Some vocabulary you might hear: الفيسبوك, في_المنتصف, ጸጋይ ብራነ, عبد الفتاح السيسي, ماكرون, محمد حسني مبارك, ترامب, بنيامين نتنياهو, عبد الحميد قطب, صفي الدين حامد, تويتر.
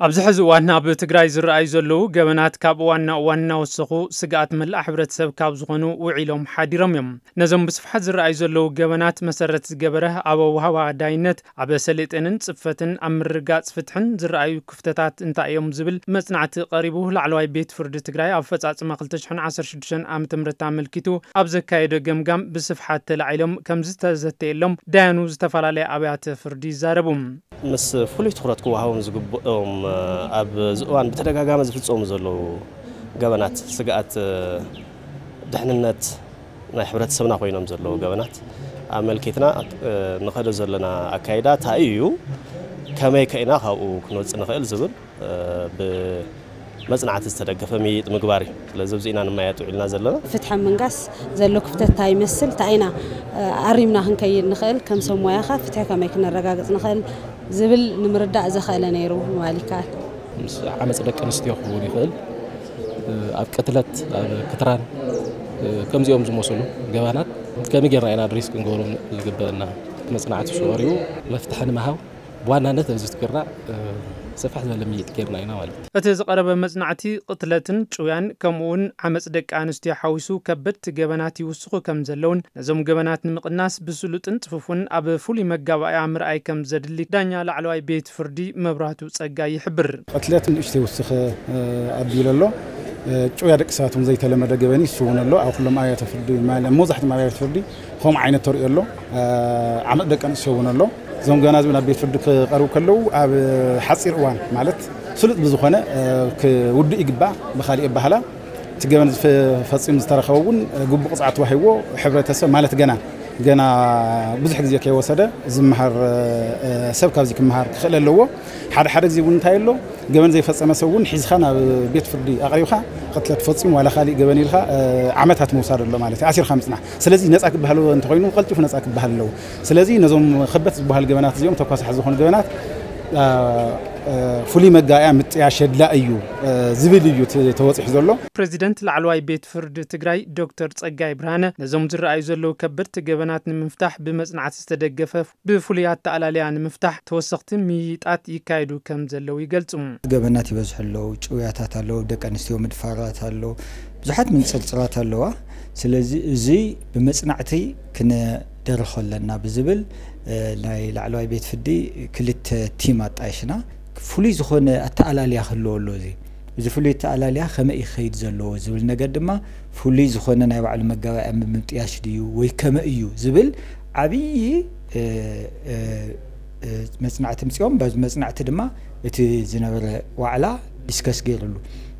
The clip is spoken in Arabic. أبزحز وانا بتقرأي زرعي زلو جبنات كاب وانا وسخو سقعت من الأحبرة سب كاب زغنو وعلم حديرميم نزم بصفحة زرعي زلو جبنات مسرت جبره أبو هوا داينت أبسلت إنن صفتن أمر جات فتحن زرعي كفتات انت أيام زبل مصنعت قريبه لعلوي بيت فرد تقرأي أفتات ما قلتشحن 10 شدشن أم تمر تعمل كتو أبز كايدو جمجم بصفحة العلم كم زت زت اللهم دانو زتفعل على أبيات فردي زاربهم مس فلوي تخرج كوهم زقبهم أب زوان بترجع جامز في الصوم زلوا جبنات سقعت دحنا النت نحبرت سمنا خوينا مزلوا جبنات عمل كتنا نخرج زلنا أكيدات هايو كما كنا خا وكنوز نخيل زبل بمصنعات استرجع فمي مقباري لازم زينا ما يتعلنا زلنا فتح من قص زلوا كفتة تاي مسل تعينا عريمنا هنكير نخيل كم سوم وياخا فتح كما كنا رجع نخيل زبل نمردع زخالة نيرو مالكات. عملت لك أنستياخ وريفل. أبكتلت كتران. كم زيهم زموسلو جبانات. كم جرى أنا دريس كنقولون الجبانة. مصنعات الشواريو لفتحنا معه. وانا نتزوجت كرنا. سفح زلميت كرنا هنا والد. أتذكر مصنعتي قتلة شويان كمون عملت لك أنستياخ حوسو كبت جباناتي وسخو كمزلون. نزوم جبانات من الناس بسلوت انتففون أب فولي مجاوع عمر أي كمزد اللي دنيا لعلوي بيت فردي مبرهتو ጸጋይ ብራነ. قتلة الاشتي وسخ أبيل الله شويان ركساتهم زي تلمر جباني سون الله أو كل معايا تفردي ما لم مزحت معايا تفردي هم عين الطريق الله عملت لك أنستياخ الله. زوم جناز من البيت فردك قرو كله أب حصير وان مالت سلط بزخانة كود إجباء بخالي إبهلا تجمع في فصيم استرخون جب قطعة وحيو حبر تسمى مالت جنا بزحك زي كي وصله زمهر سبكة زي كمهر خلال اللوه حرق زي ونتايلو جمع زي فصيم سوون حيز خانة بيت فردي أقريوها قتلت فصيم ولا خالي جباني لها عمتها تموصار اللو مالت 10-5 سلازي ناس أكب بهالو انتقينو قلت في ناس أكب بهالو سلازي نزوم خبت بهالجبانات اليوم تقاس حزوخون الجبانات فولي مجاية متعشد لا أيو زبيليو توضح زلوا. رئيس العلوي بيت فرد تجري دكتور ጸጋይ ብራነ زمزر عايزلو كبرت جبنات المفتاح بمصنعات استدقفف بفوليات تعلالي عن المفتاح توسقت ميتات يكايدو كمزلو يقلتهم. جبنات يبزحلو شوياتها لو دك أنستيو مدفعاتها لو بزحت من سلسلاتها لو سلزي بمصنعتي كنا درخل لنا بزبل العلوي بيت فردي كلت تيمات عايشنا. فولي زخون التعلاليا خلو اللوزي إذا فولي التعلاليا خمئي خيد زلو زبل نقدما فولي زخون نايو على المقاوة أم ممتياش ديو ويكمئيو زبل عبي مصنعة مسيوم باز مصنعة دما اتزنبر وعلا يسكس غير اللو